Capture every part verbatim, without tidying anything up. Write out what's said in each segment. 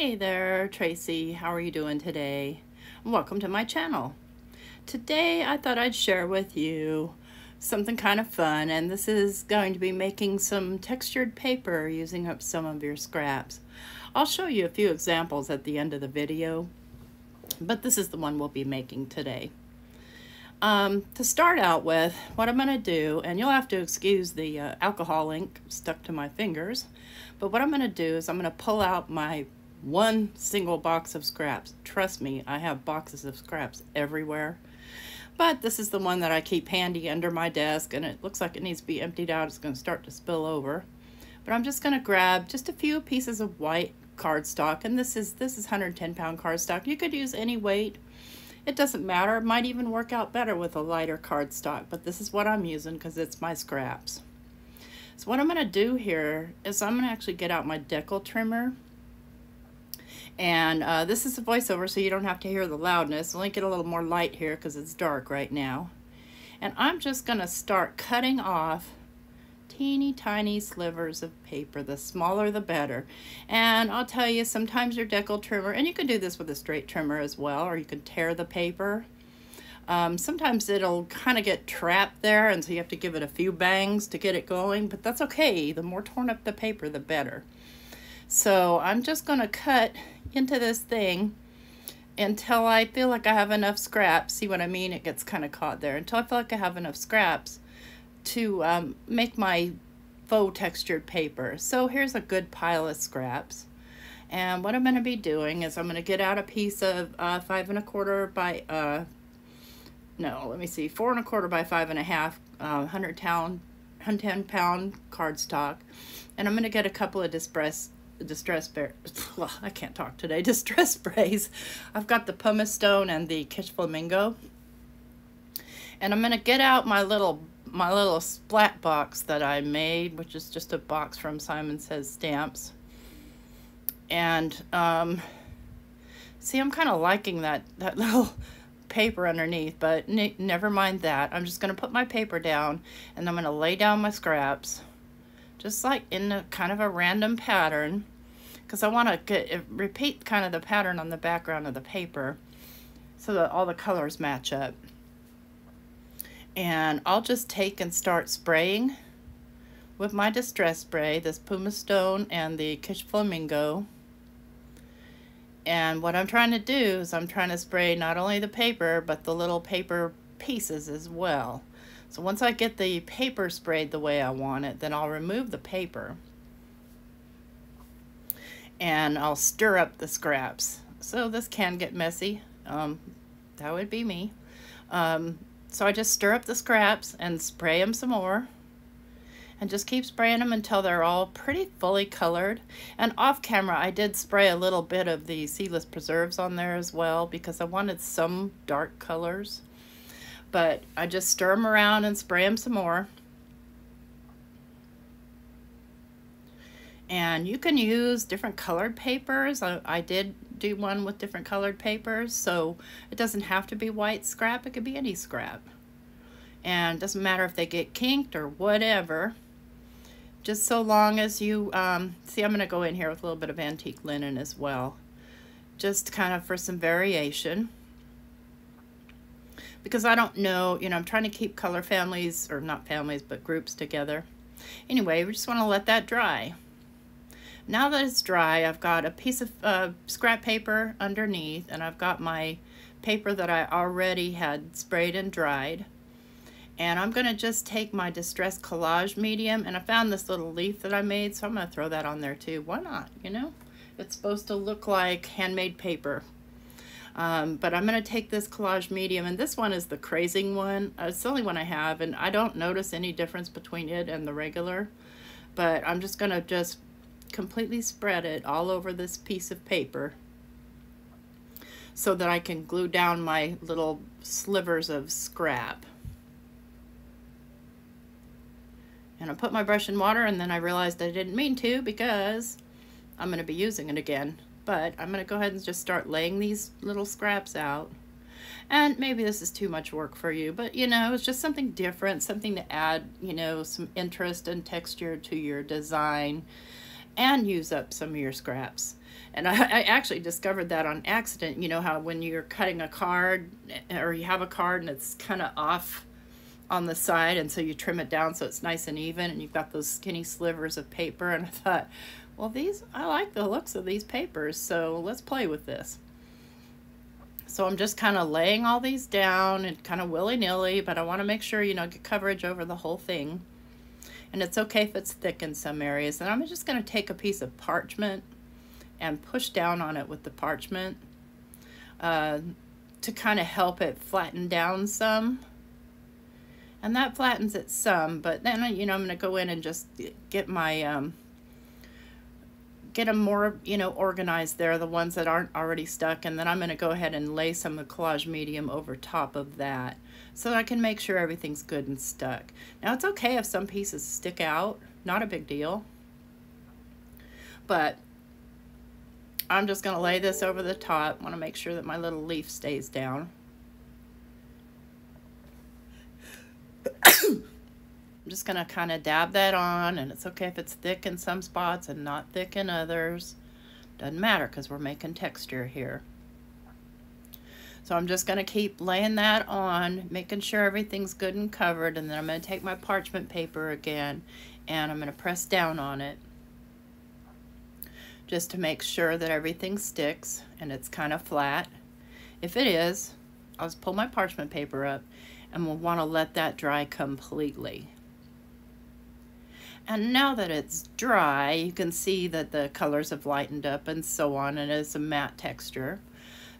Hey there, Tracy. How are you doing today? Welcome to my channel. Today I thought I'd share with you something kind of fun, and this is going to be making some textured paper using up some of your scraps. I'll show you a few examples at the end of the video, but this is the one we'll be making today. Um, to start out with, what I'm going to do, and you'll have to excuse the uh, alcohol ink stuck to my fingers, but what I'm going to do is I'm going to pull out my one single box of scraps. Trust me, I have boxes of scraps everywhere, but this is the one that I keep handy under my desk, and it looks like it needs to be emptied out. It's going to start to spill over, but I'm just going to grab just a few pieces of white cardstock, and this is this is one hundred ten pound cardstock. You could use any weight. It doesn't matter. It might even work out better with a lighter cardstock, but this is what I'm using because it's my scraps. So what I'm going to do here is I'm going to actually get out my deckle trimmer. And uh, this is a voiceover, so you don't have to hear the loudness. I'll get a little more light here because it's dark right now. And I'm just going to start cutting off teeny tiny slivers of paper. The smaller the better. And I'll tell you, sometimes your deckle trimmer, and you can do this with a straight trimmer as well, or you can tear the paper. Um, sometimes it'll kind of get trapped there, and so you have to give it a few bangs to get it going, but that's okay. The more torn up the paper, the better. So I'm just going to cut into this thing until I feel like I have enough scraps. See what I mean? It gets kind of caught there. Until I feel like I have enough scraps to um, make my faux textured paper. So here's a good pile of scraps, and what I'm going to be doing is I'm going to get out a piece of uh, five and a quarter by uh, no let me see four and a quarter by five and a half uh, one hundred ten pound cardstock, and I'm going to get a couple of distress distress well, I can't talk today distress sprays. I've got the Pumice Stone and the Kitsch Flamingo, and I'm going to get out my little my little splat box that I made, which is just a box from Simon Says Stamps. And um, see, I'm kind of liking that, that little paper underneath, but ne never mind that. I'm just going to put my paper down, and I'm going to lay down my scraps, just like in a kind of a random pattern, because I want to repeat kind of the pattern on the background of the paper so that all the colors match up. And I'll just take and start spraying with my distress spray, this Pumice Stone and the Kitsch Flamingo. And what I'm trying to do is I'm trying to spray not only the paper, but the little paper pieces as well. So once I get the paper sprayed the way I want it, then I'll remove the paper and I'll stir up the scraps. So this can get messy. Um, that would be me. Um, So I just stir up the scraps and spray them some more, and just keep spraying them until they're all pretty fully colored. And off camera, I did spray a little bit of the Seedless Preserves on there as well, because I wanted some dark colors. But I just stir them around and spray them some more. And you can use different colored papers. I, I did do one with different colored papers, so it doesn't have to be white scrap. It could be any scrap, and it doesn't matter if they get kinked or whatever, just so long as you um, see, I'm going to go in here with a little bit of antique linen as well, just kind of for some variation, because I don't know, you know, I'm trying to keep color families, or not families, but groups together. Anyway, we just want to let that dry. Now that it's dry, I've got a piece of uh, scrap paper underneath, and I've got my paper that I already had sprayed and dried. And I'm gonna just take my Distress Collage Medium, and I found this little leaf that I made, so I'm gonna throw that on there too. Why not, you know? It's supposed to look like handmade paper. Um, but I'm gonna take this collage medium, and this one is the crazing one. It's the only one I have, and I don't notice any difference between it and the regular, but I'm just gonna just completely spread it all over this piece of paper so that I can glue down my little slivers of scrap. And I put my brush in water, and then I realized I didn't mean to, because I'm going to be using it again. But I'm going to go ahead and just start laying these little scraps out. And maybe this is too much work for you, but you know, it's just something different, something to add, you know, some interest and texture to your design, and use up some of your scraps. And I, I actually discovered that on accident. You know how when you're cutting a card, or you have a card and it's kind of off on the side, and so you trim it down so it's nice and even, and you've got those skinny slivers of paper, and I thought, well, these, I like the looks of these papers, so let's play with this. So I'm just kind of laying all these down and kind of willy-nilly, but I want to make sure, you know, get coverage over the whole thing. And it's okay if it's thick in some areas. And I'm just going to take a piece of parchment and push down on it with the parchment uh, to kind of help it flatten down some. And that flattens it some, but then, you know, I'm going to go in and just get my, um, get them more, you know, organized there, the ones that aren't already stuck. And then I'm going to go ahead and lay some of the collage medium over top of that so that I can make sure everything's good and stuck. Now, it's okay if some pieces stick out, not a big deal. But I'm just going to lay this over the top. I want to make sure that my little leaf stays down. I'm just gonna kind of dab that on, and it's okay if it's thick in some spots and not thick in others. Doesn't matter because we're making texture here. So I'm just gonna keep laying that on, making sure everything's good and covered, and then I'm gonna take my parchment paper again and I'm gonna press down on it just to make sure that everything sticks and it's kind of flat. If it is, I'll just pull my parchment paper up and we'll want to let that dry completely. And now that it's dry, you can see that the colors have lightened up and so on, and it's a matte texture.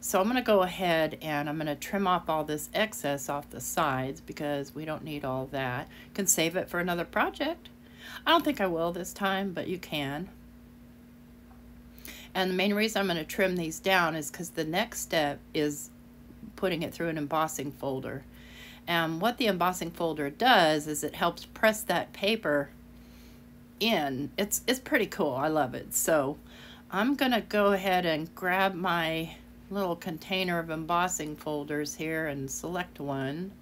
So I'm going to go ahead and I'm going to trim off all this excess off the sides because we don't need all that. You can save it for another project. I don't think I will this time, but you can. And the main reason I'm going to trim these down is because the next step is putting it through an embossing folder. And what the embossing folder does is it helps press that paper in. It's it's pretty cool. I love it. So I'm gonna go ahead and grab my little container of embossing folders here and select one,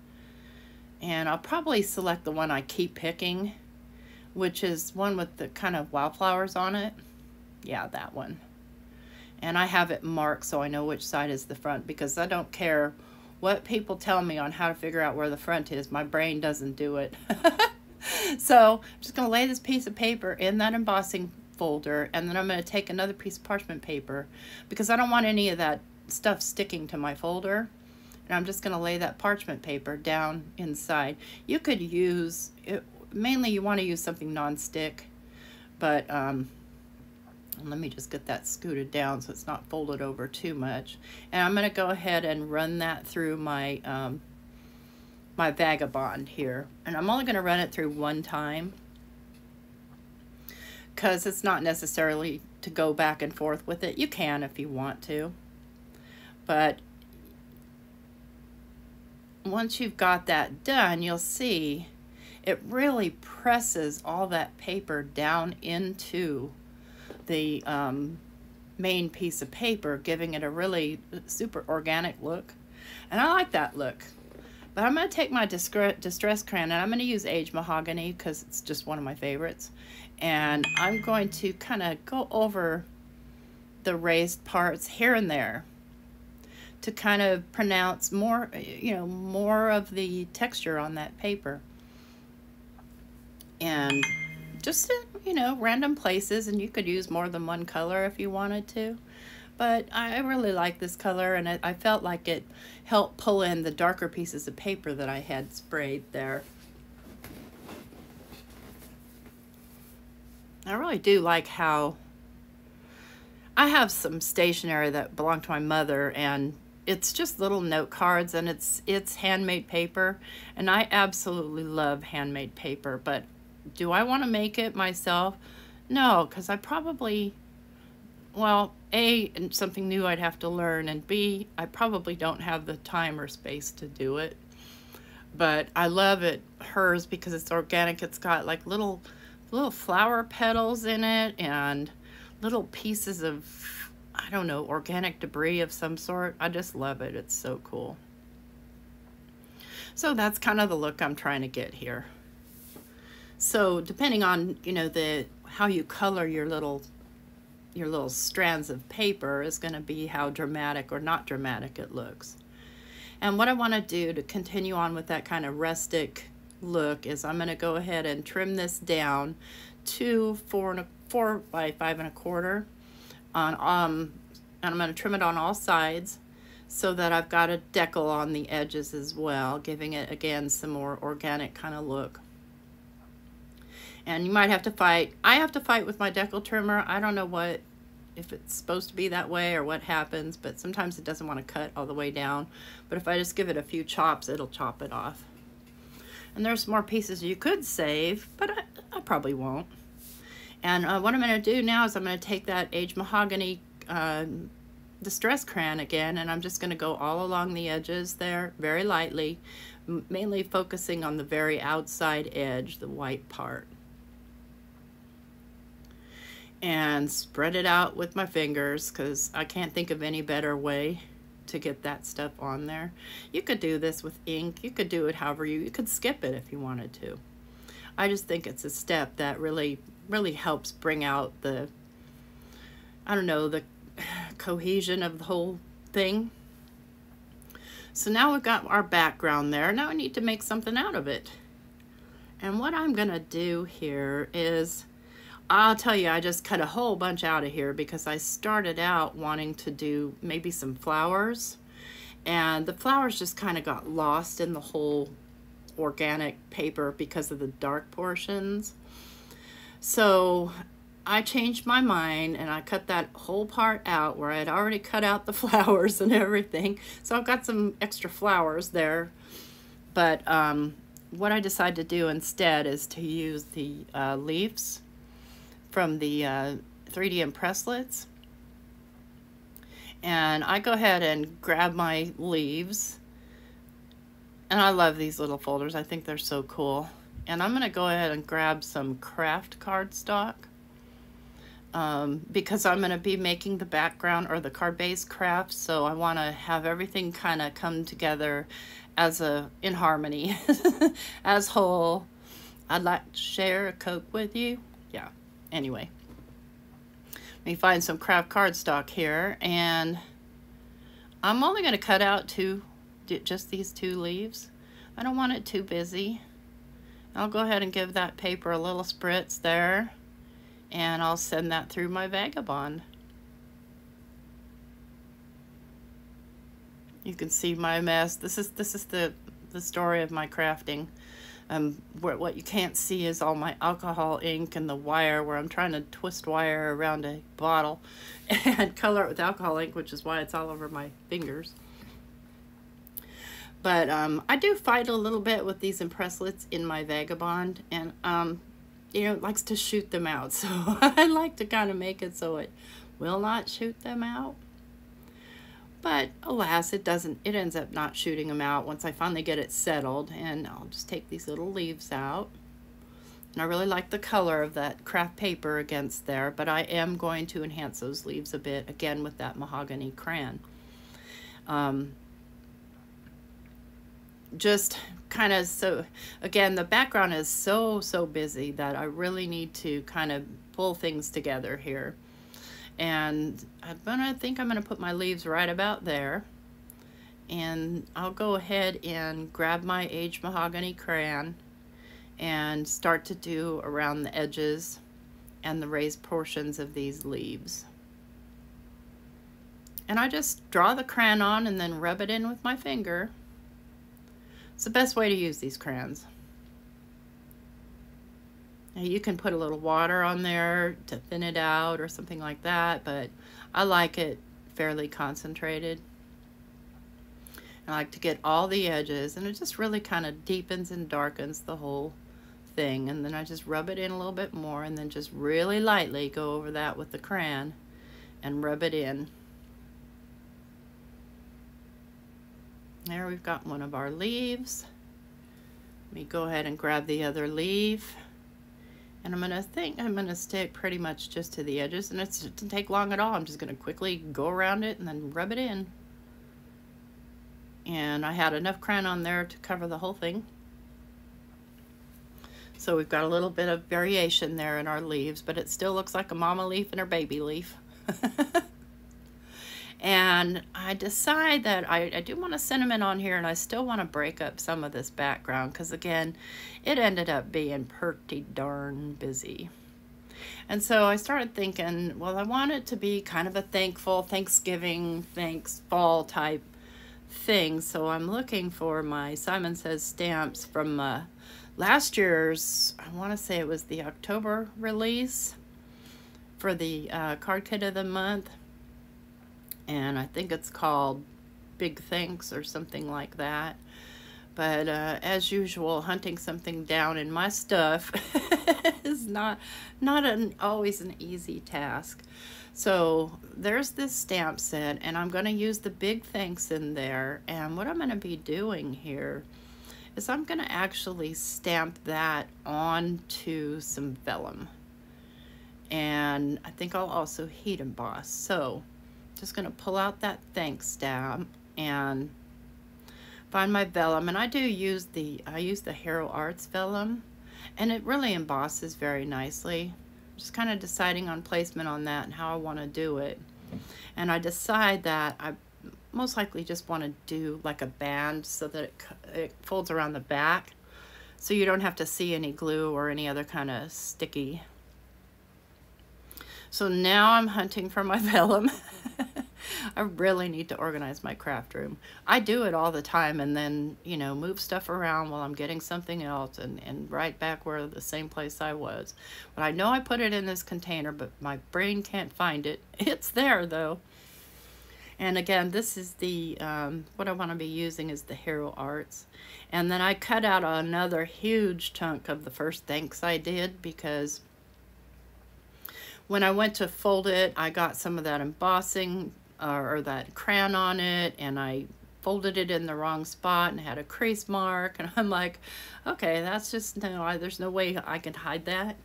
and I'll probably select the one I keep picking, which is one with the kind of wildflowers on it. Yeah, that one. And I have it marked so I know which side is the front, because I don't care what people tell me on how to figure out where the front is. My brain doesn't do it. So I'm just going to lay this piece of paper in that embossing folder, and then I'm going to take another piece of parchment paper because I don't want any of that stuff sticking to my folder. And I'm just going to lay that parchment paper down inside. You could use, it, mainly you want to use something non-stick, but um, let me just get that scooted down so it's not folded over too much. And I'm going to go ahead and run that through my um, my Vagabond here, and I'm only going to run it through one time because it's not necessarily to go back and forth with it. You can if you want to, but once you've got that done, you'll see it really presses all that paper down into the um, main piece of paper, giving it a really super organic look, and I like that look. But I'm going to take my Distress Crayon, and I'm going to use Aged Mahogany because it's just one of my favorites. And I'm going to kind of go over the raised parts here and there to kind of pronounce more, you know, more of the texture on that paper. And just, you know, random places, and you could use more than one color if you wanted to. But I really like this color, and I, I felt like it helped pull in the darker pieces of paper that I had sprayed there. I really do like how I have some stationery that belonged to my mother, and it's just little note cards, and it's it's handmade paper, and I absolutely love handmade paper. But do I want to make it myself? No, because I probably, well, A, something new I'd have to learn, and B, I probably don't have the time or space to do it. But I love it, hers, because it's organic. It's got like little, little flower petals in it and little pieces of, I don't know, organic debris of some sort. I just love it. It's so cool. So that's kind of the look I'm trying to get here. So depending on, you know, the how you color your little your little strands of paper is going to be how dramatic or not dramatic it looks. And what I want to do to continue on with that kind of rustic look is I'm going to go ahead and trim this down to four and a, four by five and a quarter on um and I'm going to trim it on all sides so that I've got a deckle on the edges as well, giving it again some more organic kind of look. And you might have to fight. I have to fight with my deckle trimmer. I don't know what, if it's supposed to be that way or what happens, but sometimes it doesn't want to cut all the way down. But if I just give it a few chops, it'll chop it off. And there's more pieces you could save, but I, I probably won't. And uh, what I'm going to do now is I'm going to take that Aged Mahogany uh, Distress Crayon again, and I'm just going to go all along the edges there very lightly, mainly focusing on the very outside edge, the white part. And spread it out with my fingers because I can't think of any better way to get that stuff on there. You could do this with ink. You could do it however you, you could skip it if you wanted to. I just think it's a step that really, really helps bring out the, I don't know, the cohesion of the whole thing. So now we've got our background there. Now I need to make something out of it. And what I'm gonna do here is, I'll tell you, I just cut a whole bunch out of here because I started out wanting to do maybe some flowers, and the flowers just kind of got lost in the whole organic paper because of the dark portions. So I changed my mind and I cut that whole part out where I had already cut out the flowers and everything. So I've got some extra flowers there, but um, what I decided to do instead is to use the uh, leaves from the uh, three D Impresslets. And I go ahead and grab my leaves. And I love these little folders. I think they're so cool. And I'm gonna go ahead and grab some craft cardstock um, because I'm gonna be making the background or the card base craft. So I wanna have everything kind of come together as a, in harmony, as whole. I'd like to share a Coke with you. Yeah. Anyway, let me find some craft cardstock here, and I'm only going to cut out two, just these two leaves. I don't want it too busy. I'll go ahead and give that paper a little spritz there, and I'll send that through my Vagabond. You can see my mess. This is this is the the story of my crafting. Um, where, what you can't see is all my alcohol ink and the wire where I'm trying to twist wire around a bottle and color it with alcohol ink, which is why it's all over my fingers. But um, I do fight a little bit with these Impresslets in my Vagabond, and um, you know, it likes to shoot them out. So I like to kind of make it so it will not shoot them out. But alas, it doesn't, it ends up not shooting them out once I finally get it settled. And I'll just take these little leaves out. And I really like the color of that craft paper against there, but I am going to enhance those leaves a bit, again, with that mahogany crayon. Um, just kind of so, again, the background is so, so busy that I really need to kind of pull things together here. And I'm gonna think I'm gonna put my leaves right about there, and I'll go ahead and grab my Aged Mahogany crayon and start to do around the edges and the raised portions of these leaves. And I just draw the crayon on and then rub it in with my finger. It's the best way to use these crayons. You can put a little water on there to thin it out or something like that, but I like it fairly concentrated. I like to get all the edges, and it just really kind of deepens and darkens the whole thing. And then I just rub it in a little bit more, and then just really lightly go over that with the crayon and rub it in. There we've got one of our leaves. Let me go ahead and grab the other leaf. And I'm gonna think I'm gonna stick pretty much just to the edges, and it's, it doesn't take long at all. I'm just gonna quickly go around it and then rub it in. And I had enough crayon on there to cover the whole thing. So we've got a little bit of variation there in our leaves, but it still looks like a mama leaf and her baby leaf. And I decide that I, I do want to sentiment on here, and I still want to break up some of this background because, again, it ended up being pretty darn busy. And so I started thinking, well, I want it to be kind of a thankful, Thanksgiving, thanks, fall type thing. So I'm looking for my Simon Says Stamps from uh, last year's, I want to say it was the October release for the uh, Card Kit of the Month. And I think it's called Big Thanks or something like that. But uh, as usual, hunting something down in my stuff is not not an, always an easy task. So there's this stamp set, and I'm going to use the Big Thanks in there. And what I'm going to be doing here is I'm going to actually stamp that onto some vellum. And I think I'll also heat emboss. So just going to pull out that thanks stamp and find my vellum. And I do use the, I use the Hero Arts Vellum, and it really embosses very nicely. Just kind of deciding on placement on that and how I want to do it. And I decide that I most likely just want to do like a band so that it, it folds around the back, so you don't have to see any glue or any other kind of sticky. So now I'm hunting for my vellum. I really need to organize my craft room. I do it all the time, and then, you know, move stuff around while I'm getting something else, and, and right back where the same place I was. But I know I put it in this container, but my brain can't find it. It's there, though. And again, this is the, um, what I want to be using is the Hero Arts. And then I cut out another huge chunk of the first thanks I did, because when I went to fold it, I got some of that embossing uh, or that crayon on it, and I folded it in the wrong spot and had a crease mark. And I'm like, okay, that's just, no, I, there's no way I can hide that.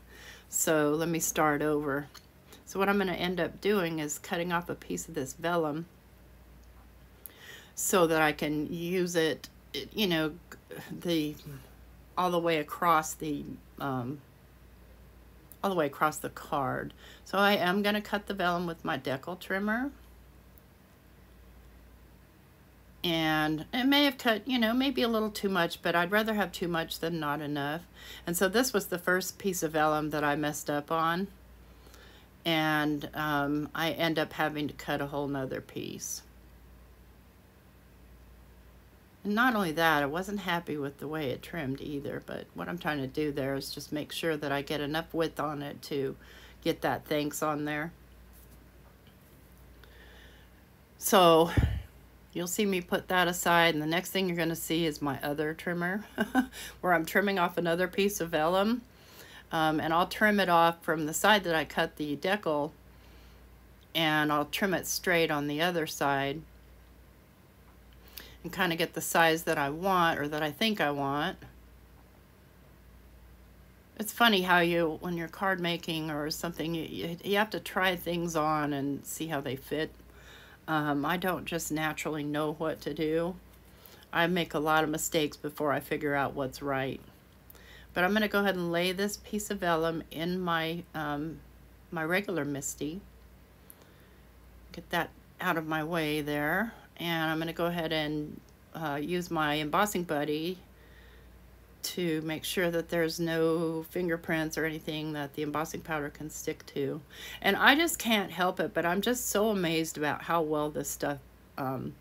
So let me start over. So what I'm going to end up doing is cutting off a piece of this vellum so that I can use it, you know, the all the way across the um, all the way across the card. So I am going to cut the vellum with my deckle trimmer. And it may have cut, you know, maybe a little too much, but I'd rather have too much than not enough. And so this was the first piece of vellum that I messed up on. And um, I end up having to cut a whole nother piece. And not only that, I wasn't happy with the way it trimmed either, but what I'm trying to do there is just make sure that I get enough width on it to get that thanks on there. So you'll see me put that aside, and the next thing you're going to see is my other trimmer where I'm trimming off another piece of vellum. Um, and I'll trim it off from the side that I cut the deckle, and I'll trim it straight on the other side, and kind of get the size that I want, or that I think I want. It's funny how you, when you're card making or something, you, you have to try things on and see how they fit. Um, I don't just naturally know what to do. I make a lot of mistakes before I figure out what's right. But I'm going to go ahead and lay this piece of vellum in my, um, my regular MISTI. Get that out of my way there. And I'm going to go ahead and uh, use my embossing buddy to make sure that there's no fingerprints or anything that the embossing powder can stick to. And I just can't help it, but I'm just so amazed about how well this stuff, um,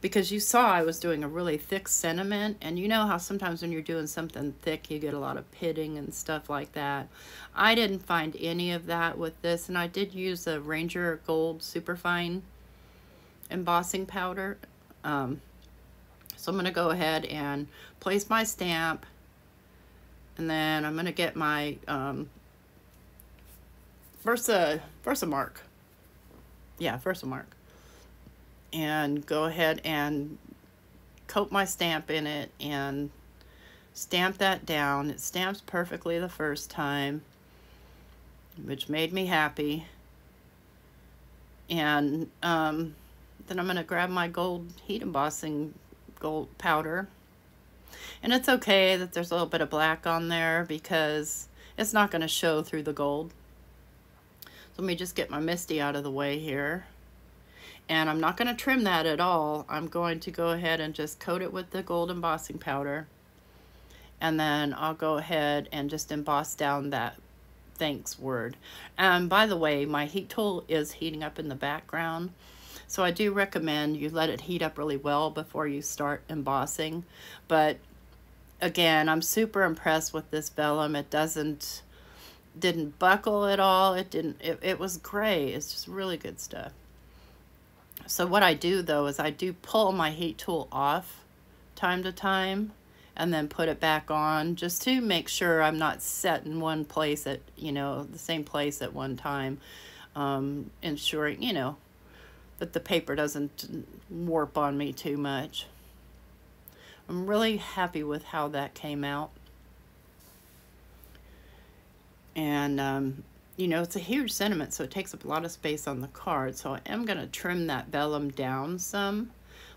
because you saw I was doing a really thick sentiment, and you know how sometimes when you're doing something thick, you get a lot of pitting and stuff like that. I didn't find any of that with this, and I did use a Ranger Gold Superfine embossing powder. Um, so I'm going to go ahead and place my stamp, and then I'm going to get my um, Versa VersaMark. Yeah, VersaMark. And go ahead and coat my stamp in it and stamp that down. It stamps perfectly the first time, which made me happy. And um, then I'm going to grab my gold heat embossing gold powder. And it's okay that there's a little bit of black on there because it's not going to show through the gold. So Let me just get my MISTI out of the way here. And I'm not going to trim that at all. I'm going to go ahead and just coat it with the gold embossing powder. And then I'll go ahead and just emboss down that thanks word. And by the way, my heat tool is heating up in the background. So I do recommend you let it heat up really well before you start embossing. But again, I'm super impressed with this vellum. It doesn't, didn't buckle at all. It didn't, it, it was great. It's just really good stuff. So what I do though is I do pull my heat tool off time to time and then put it back on just to make sure I'm not set in one place at, you know, the same place at one time, um, ensuring, you know, that the paper doesn't warp on me too much. I'm really happy with how that came out. And, um, you know, it's a huge sentiment, so it takes up a lot of space on the card. So I am going to trim that vellum down some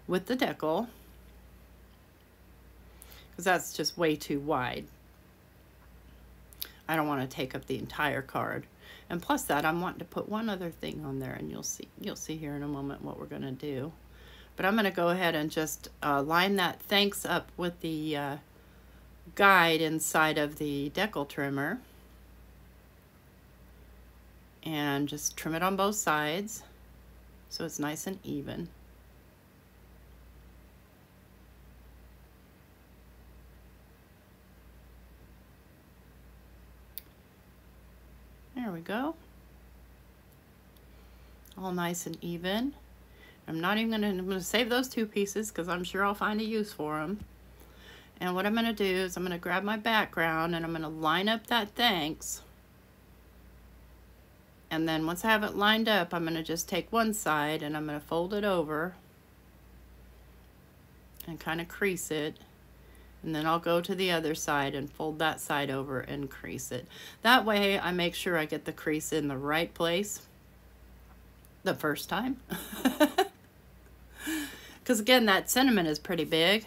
with the deckle, because that's just way too wide. I don't want to take up the entire card. And plus that, I'm wanting to put one other thing on there, and you'll see, you'll see here in a moment what we're going to do. But I'm going to go ahead and just uh, line that thanks up with the uh, guide inside of the deckle trimmer. And just trim it on both sides so it's nice and even. There we go. All nice and even. I'm not even gonna, I'm gonna save those two pieces because I'm sure I'll find a use for them. And what I'm gonna do is I'm gonna grab my background and I'm gonna line up that thanks. And then once I have it lined up, I'm going to just take one side and I'm going to fold it over and kind of crease it. And then I'll go to the other side and fold that side over and crease it. That way I make sure I get the crease in the right place the first time. Because again, that sentiment is pretty big.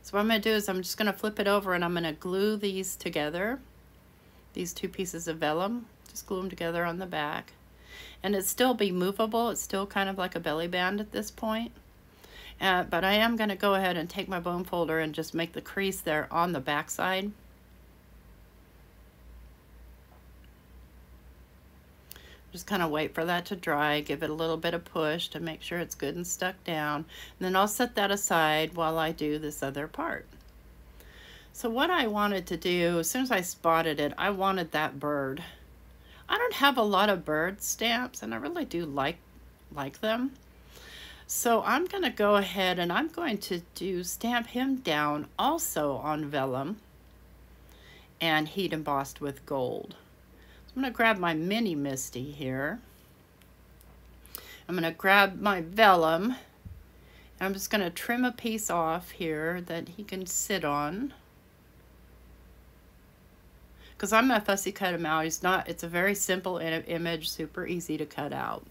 So what I'm going to do is I'm just going to flip it over and I'm going to glue these together. These two pieces of vellum. Just glue them together on the back, and it'd still be movable. It's still kind of like a belly band at this point, uh, but I am going to go ahead and take my bone folder and just make the crease there on the back side. Just kind of wait for that to dry, give it a little bit of push to make sure it's good and stuck down, and then I'll set that aside while I do this other part. So what I wanted to do, as soon as I spotted it, I wanted that bird. I don't have a lot of bird stamps, and I really do like like them. So I'm going to go ahead and I'm going to do stamp him down also on vellum and heat embossed with gold. So I'm going to grab my Mini MISTI here. I'm going to grab my vellum, and I'm just going to trim a piece off here that he can sit on. Because I'm going to fussy cut him out. He's not, it's a very simple image, super easy to cut out.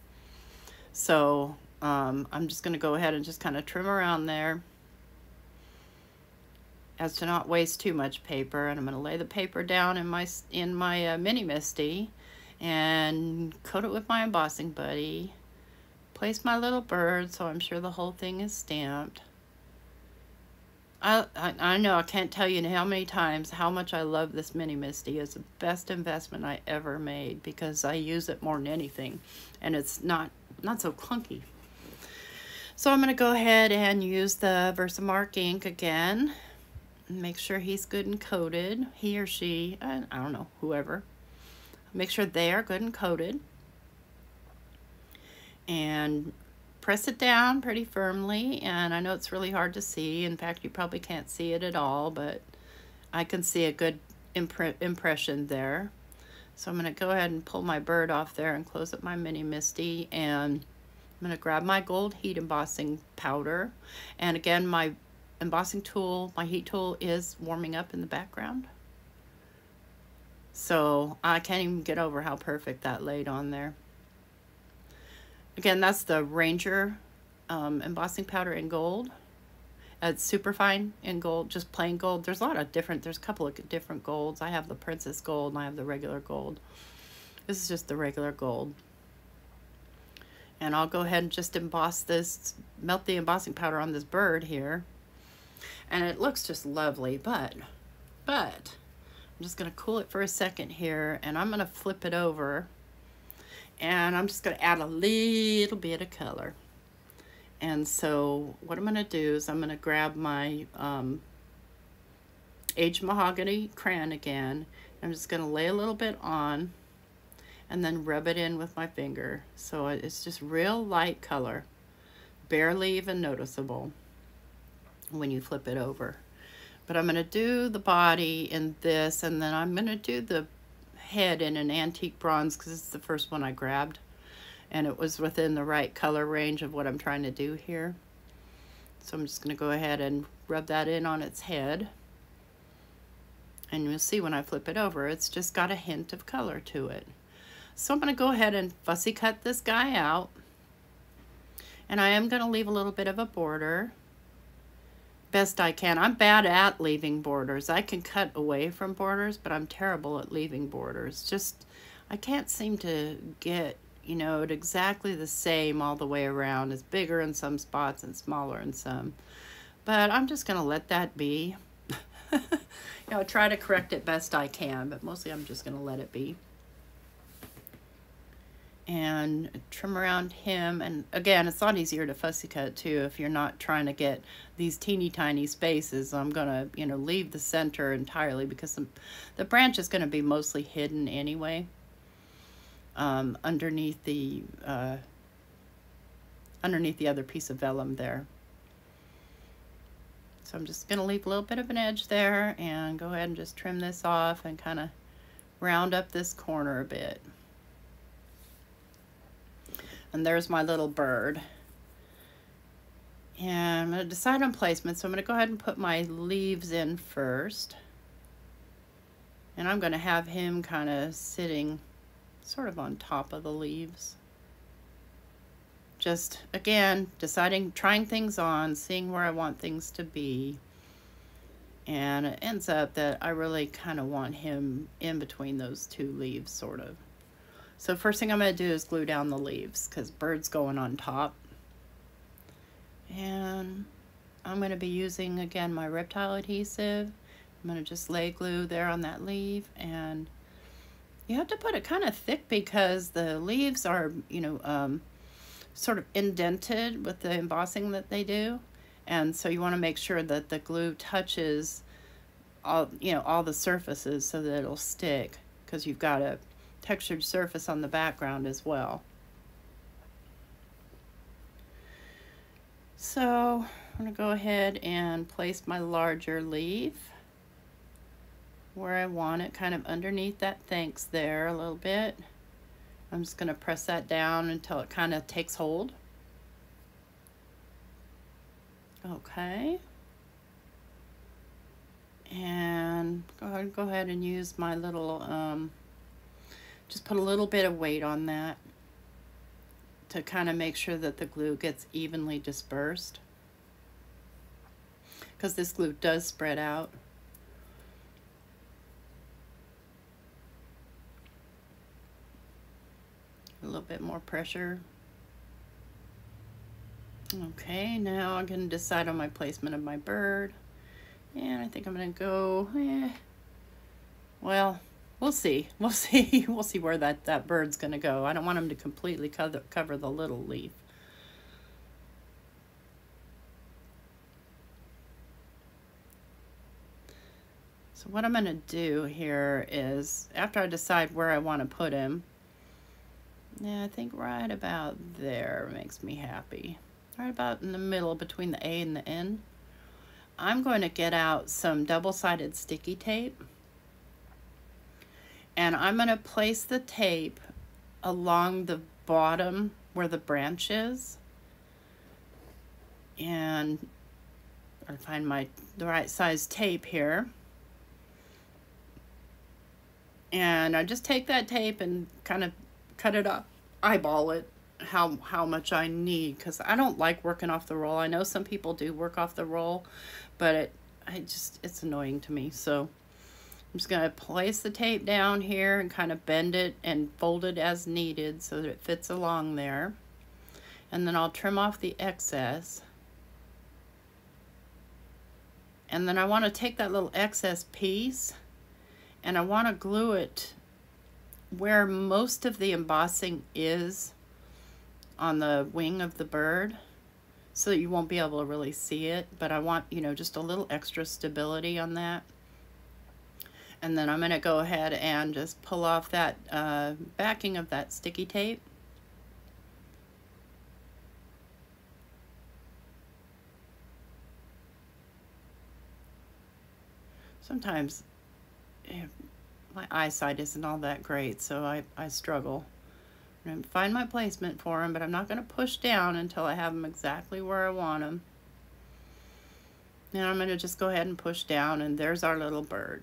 So um, I'm just going to go ahead and just kind of trim around there as to not waste too much paper. And I'm going to lay the paper down in my, in my uh, Mini MISTI and coat it with my embossing buddy. Place my little bird, so I'm sure the whole thing is stamped. I, I know I can't tell you how many times how much I love this Mini MISTI. It's the best investment I ever made because I use it more than anything, and it's not not so clunky. So I'm going to go ahead and use the VersaMark ink again. Make sure he's good and coated. He or she, I, I don't know, whoever. Make sure they are good and coated. And press it down pretty firmly, and I know it's really hard to see. In fact, you probably can't see it at all, but I can see a good impre impression there. So I'm going to go ahead and pull my bird off there and close up my Mini MISTI, and I'm going to grab my gold heat embossing powder. And again, my embossing tool, my heat tool, is warming up in the background. So I can't even get over how perfect that laid on there. Again, that's the Ranger um, embossing powder in gold. It's super fine in gold, just plain gold. There's a lot of different, there's a couple of different golds. I have the princess gold and I have the regular gold. This is just the regular gold. And I'll go ahead and just emboss this, melt the embossing powder on this bird here. And it looks just lovely, but, but I'm just gonna cool it for a second here, and I'm gonna flip it over, and I'm just gonna add a little bit of color. And so what I'm gonna do is I'm gonna grab my um, Aged Mahogany crayon again. I'm just gonna lay a little bit on and then rub it in with my finger. So it's just real light color, barely even noticeable when you flip it over. But I'm gonna do the body in this, and then I'm gonna do the head in an antique bronze because it's the first one I grabbed, and it was within the right color range of what I'm trying to do here. So I'm just gonna go ahead and rub that in on its head. And you'll see when I flip it over, it's just got a hint of color to it. So I'm gonna go ahead and fussy cut this guy out. And I am gonna leave a little bit of a border, best I can. I'm bad at leaving borders. I can cut away from borders, but I'm terrible at leaving borders. Just, I can't seem to get, you know, it exactly the same all the way around. It's bigger in some spots and smaller in some. But I'm just gonna let that be. You know, try to correct it best I can, but mostly I'm just gonna let it be. And trim around him, and again, it's a lot easier to fussy cut too if you're not trying to get these teeny tiny spaces. I'm gonna, you know, leave the center entirely because the, the branch is gonna be mostly hidden anyway, um, underneath the uh, underneath the other piece of vellum there. So I'm just gonna leave a little bit of an edge there and go ahead and just trim this off and kind of round up this corner a bit. And there's my little bird. And I'm gonna decide on placement. So I'm gonna go ahead and put my leaves in first. And I'm gonna have him kind of sitting sort of on top of the leaves. Just, again, deciding, trying things on, seeing where I want things to be. And it ends up that I really kind of want him in between those two leaves, sort of. So first thing I'm gonna do is glue down the leaves because bird's going on top. And I'm gonna be using, again, my Reptile Adhesive. I'm gonna just lay glue there on that leaf, and you have to put it kind of thick because the leaves are, you know, um, sort of indented with the embossing that they do, and so you want to make sure that the glue touches all, you know, all the surfaces so that it'll stick, because you've got a textured surface on the background as well. So I'm going to go ahead and place my larger leaf where I want it, kind of underneath that thanks there a little bit. I'm just going to press that down until it kind of takes hold. Okay. And go ahead, go ahead and use my little, um, just put a little bit of weight on that to kind of make sure that the glue gets evenly dispersed, because this glue does spread out. A little bit more pressure. Okay, now I'm going to decide on my placement of my bird. And I think I'm going to go, eh. Well, we'll see. We'll see. We'll see where that, that bird's going to go. I don't want him to completely cover, cover the little leaf. So what I'm going to do here is, after I decide where I want to put him, yeah, I think right about there makes me happy. Right about in the middle between the A and the N. I'm going to get out some double-sided sticky tape. And I'm going to place the tape along the bottom where the branch is. And I'll find my the right size tape here. And I just take that tape and kind of cut it up, eyeball it, how how much I need, because I don't like working off the roll. I know some people do work off the roll, but it I just it's annoying to me. So I'm just gonna place the tape down here and kind of bend it and fold it as needed so that it fits along there. and then I'll trim off the excess. And then I want to take that little excess piece and I want to glue it where most of the embossing is on the wing of the bird, so that you won't be able to really see it. But I want, you know, just a little extra stability on that. And then I'm going to go ahead and just pull off that uh, backing of that sticky tape. Sometimes eh, my eyesight isn't all that great, so I, I struggle. I'm going to find my placement for them, but I'm not going to push down until I have them exactly where I want them. Now I'm going to just go ahead and push down, and there's our little bird.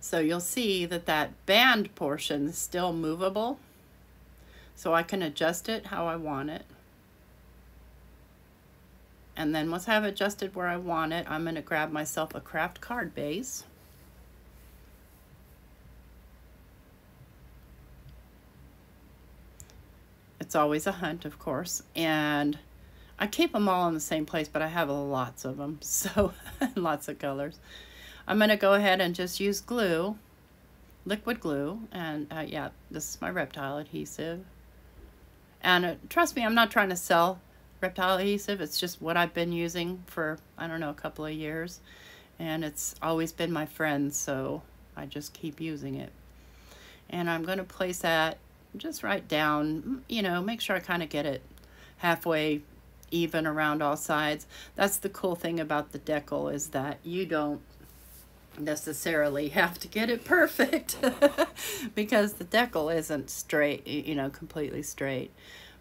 So you'll see that that band portion is still movable, so I can adjust it how I want it. And then once I have adjusted where I want it, I'm going to grab myself a craft card base. It's always a hunt, of course. And I keep them all in the same place, but I have lots of them, so lots of colors. I'm going to go ahead and just use glue, liquid glue. And uh, yeah, this is my Reptile Adhesive. And uh, trust me, I'm not trying to sell Reptile Adhesive. It's just what I've been using for, I don't know, a couple of years, and it's always been my friend, so I just keep using it. And I'm going to place that just right down, you know, make sure I kind of get it halfway even around all sides. That's the cool thing about the deckle, is that you don't necessarily have to get it perfect because the deckle isn't straight, you know, completely straight.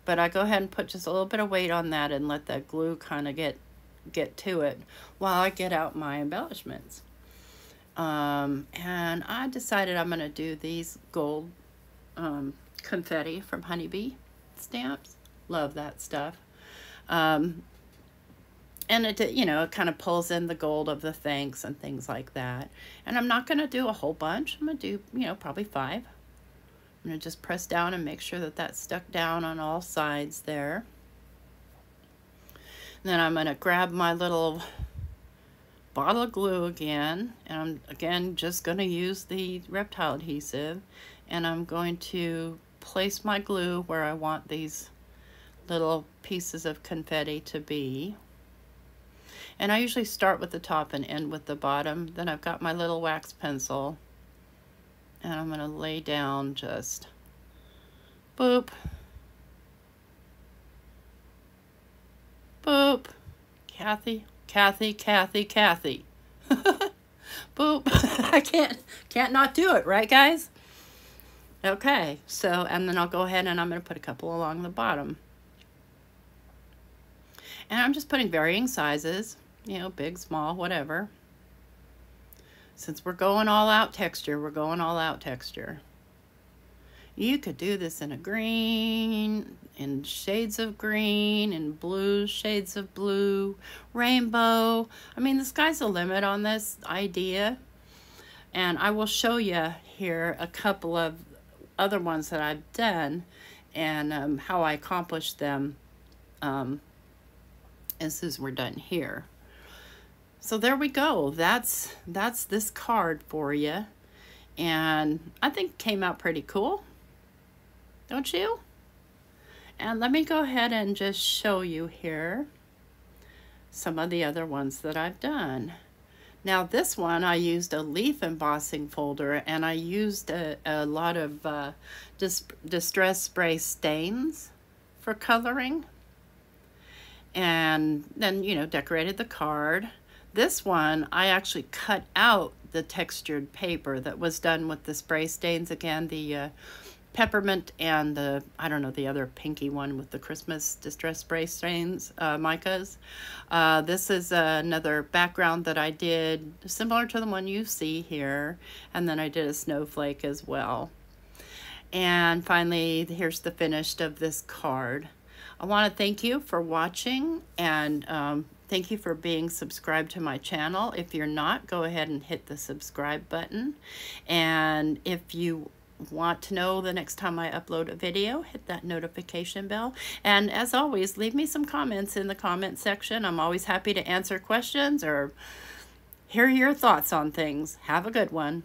But I go ahead and put just a little bit of weight on that and let that glue kind of get get to it while I get out my embellishments. Um, and I decided I'm going to do these gold um, confetti from Honey Bee Stamps. Love that stuff. Um, and it, you know, it kind of pulls in the gold of the thanks and things like that. And I'm not going to do a whole bunch. I'm going to do, you know, probably five. I'm going to just press down and make sure that that's stuck down on all sides there. And then I'm going to grab my little bottle of glue again. And I'm, again, just going to use the Reptile Adhesive. And I'm going to place my glue where I want these little pieces of confetti to be. And I usually start with the top and end with the bottom. Then I've got my little wax pencil. And I'm going to lay down just, boop, boop, Kathy, Kathy, Kathy, Kathy, boop. I can't, can't not do it, right, guys? Okay, so, and then I'll go ahead and I'm going to put a couple along the bottom. And I'm just putting varying sizes, you know, big, small, whatever. Since we're going all out texture, we're going all out texture. You could do this in a green, in shades of green, in blue, shades of blue, rainbow. I mean, the sky's the limit on this idea. And I will show you here a couple of other ones that I've done and um, how I accomplished them um, as soon as we're done here. So there we go. That's that's this card for you, and I think it came out pretty cool, don't you? And let me go ahead and just show you here some of the other ones that I've done. Now this one, I used a leaf embossing folder, and I used a, a lot of uh, dis Distress Spray Stains for coloring, and then, you know, decorated the card. This one, I actually cut out the textured paper that was done with the spray stains. Again, the uh, peppermint and the, I don't know, the other pinky one with the Christmas Distress Spray Stains, uh, micas. Uh, this is uh, another background that I did, similar to the one you see here. And then I did a snowflake as well. And finally, here's the finished of this card. I want to thank you for watching, and um, thank you for being subscribed to my channel. If you're not, go ahead and hit the subscribe button. And if you want to know the next time I upload a video, hit that notification bell. And as always, leave me some comments in the comment section. I'm always happy to answer questions or hear your thoughts on things. Have a good one.